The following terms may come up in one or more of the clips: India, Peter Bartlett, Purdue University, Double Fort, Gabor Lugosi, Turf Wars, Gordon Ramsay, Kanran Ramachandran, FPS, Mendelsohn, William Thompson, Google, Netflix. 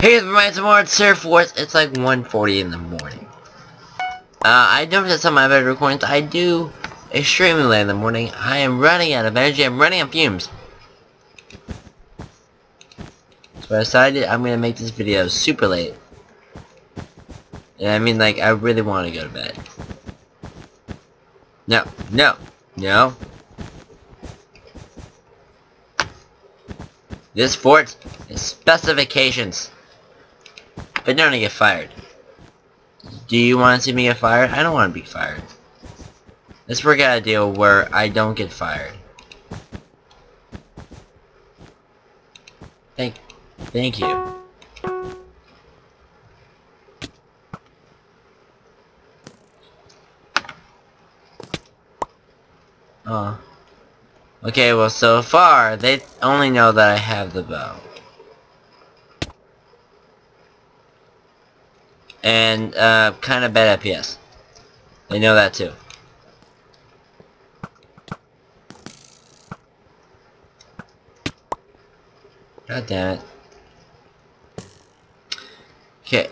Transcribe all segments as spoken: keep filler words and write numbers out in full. Hey guys, we're some more Turf Wars. It's like one forty in the morning. Uh, I noticed that some of my better recordings, I do extremely late in the morning. I am running out of energy. I'm running on fumes. So I decided I'm going to make this video super late. And I mean, like, I really want to go to bed. No. No. No. This fort is specifications. But don't want to get fired. Do you want to see me get fired? I don't want to be fired. Let's work out a deal where I don't get fired. Thank, thank you. Oh. Okay, well, so far, they only know that I have the bow. And, uh, kind of bad F P S. They know that, too. God damn it. Okay.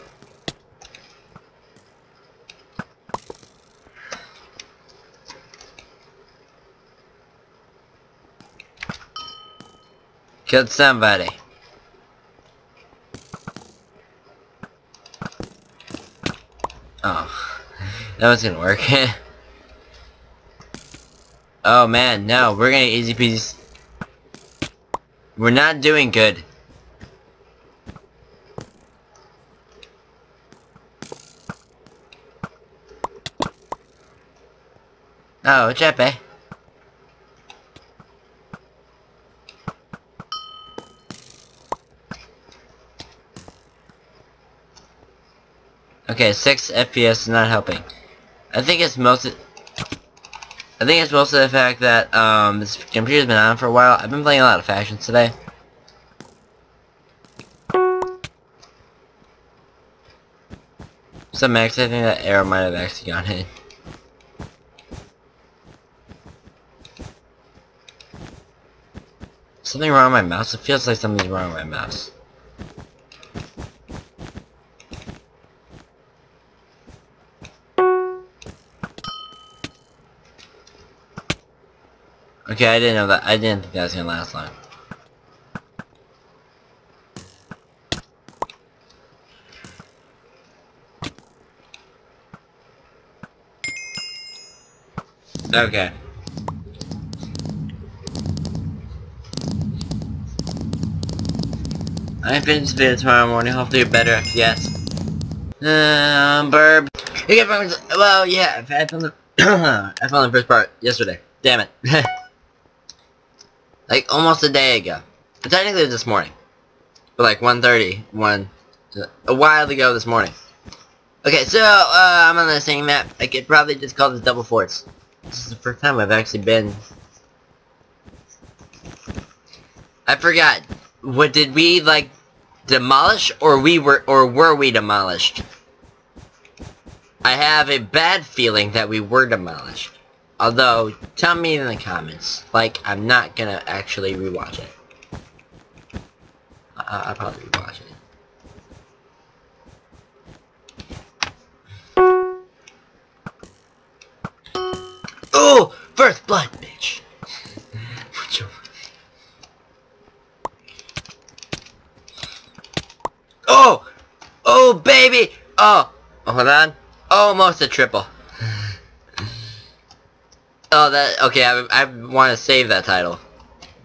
Killed somebody. Oh. That was gonna work. Oh man, no. We're gonna easy peasy. We're not doing good. Oh, Jeppe. Okay, six F P S is not helping. I think it's mostly, I think it's mostly the fact that um, this computer's been on for a while. I've been playing a lot of factions today. So Max, I think that arrow might have actually gone in. Something wrong with my mouse? It feels like something's wrong with my mouse. Okay, I didn't know that. I didn't think that was gonna last long. Okay. I finish this video tomorrow morning. Hopefully, you're better. Yes. Um, burb. You get from. Well, yeah. I found the. I found the first part yesterday. Damn it. Like, almost a day ago. But technically it was this morning. But like, one thirty, one... a while ago this morning. Okay, so, uh, I'm on the same map. I could probably just call this Double Forts. This is the first time I've actually been... I forgot. What, did we, like, demolish? Or we were... or were we demolished? I have a bad feeling that we were demolished. Although, tell me in the comments. Like, I'm not gonna actually rewatch it. Uh, I'll probably rewatch it. Oh! First blood, bitch! Oh! Oh, baby! Oh! Oh, hold on. Almost a triple. Oh, that, okay, I, I want to save that title.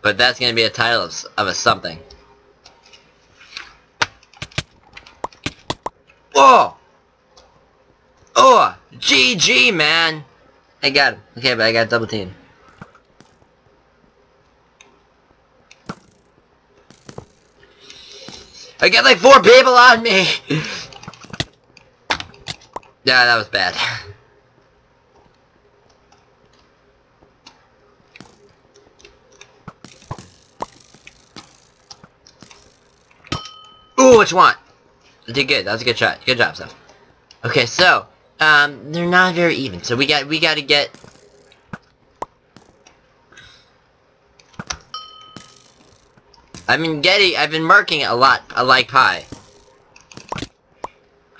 But that's going to be a title of, of a something. Whoa! Oh! G G, man! I got him. Okay, but I got double team. I got like four people on me! Yeah, that was bad. Ooh, what you want? I did good. That was a good shot. Good job, Seth. Okay, so um, they're not very even. So we got we got to get. I've been getting. I've been marking a lot, a like pie.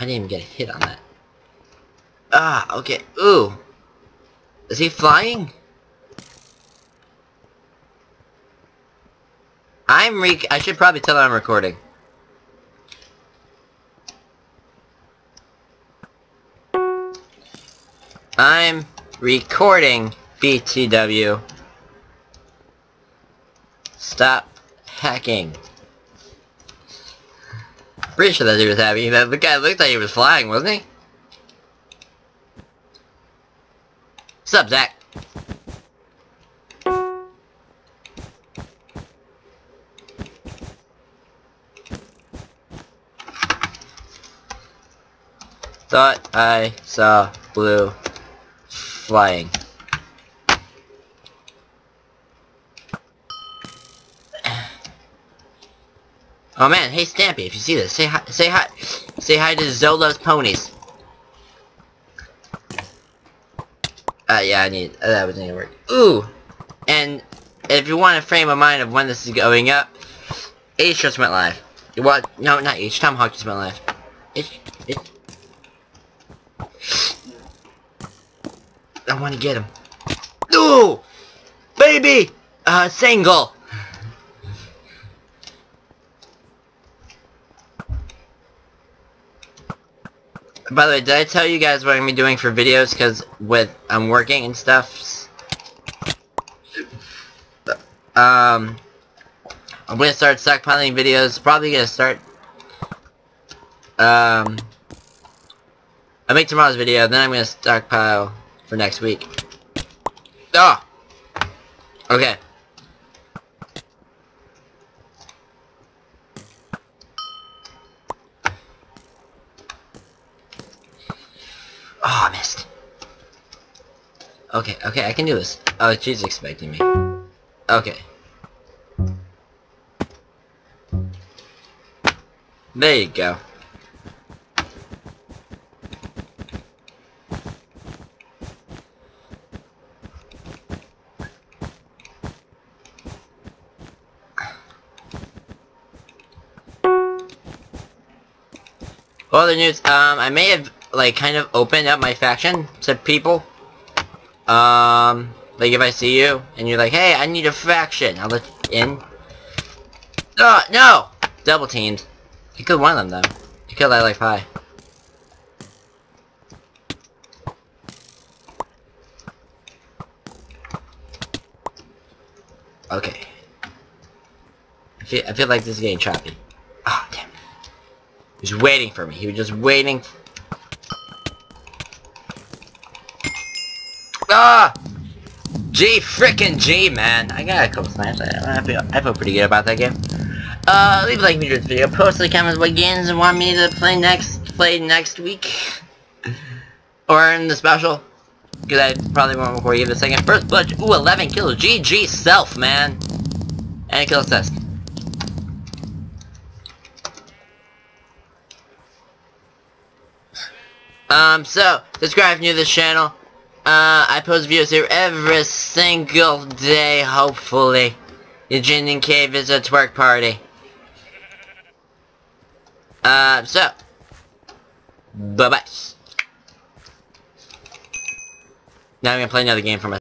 I didn't even get a hit on that. Ah, okay. Ooh. Is he flying? I'm re- I should probably tell that I'm recording. I'm recording, B T W. Stop hacking. Pretty sure that dude was happy. The guy looked like he was flying, wasn't he? What's up, Zach? Thought I saw blue flying. Oh man, hey Stampy, if you see this, say hi, say hi, say hi to Zola's ponies. Uh, yeah, I need, uh, that was gonna work. Ooh! And if you want a frame of mind of when this is going up, H just went live. What? No, not H, Tomahawk just went live. H, H. I wanna get him. Ooh! Baby! Uh, single! By the way, did I tell you guys what I'm gonna be doing for videos? Cause with I'm um, working and stuff. Um, I'm gonna start stockpiling videos. Probably gonna start. Um, I make tomorrow's video, then I'm gonna stockpile for next week. Ah. Oh! Okay. Oh, I missed. Okay, okay, I can do this. Oh, she's expecting me. Okay. There you go. Well, the news, um, I may have like kind of open up my faction to people. Um, like if I see you and you're like, hey, I need a faction, I'll let you in. Oh no! Double teamed. You killed one of them though. You killed that like pie. Okay. I feel, I feel like this is getting choppy. Oh damn. He was waiting for me. He was just waiting. Ah! G frickin' G, man. I got a couple slams. I, I, feel, I feel pretty good about that game. Uh, leave a like if you enjoyed this video. Post in the comments what games you want me to play next, play next week. Or in the special. Because I probably won't record you the second. First blood. Ooh, eleven kills. G G self, man. And a kill assist. Um, so, subscribe if you're new to this channel. Uh, I post videos here every single day, hopefully. Eugenian Cave is a twerk party. Uh, so. Bye-bye. Now I'm gonna play another game for myself.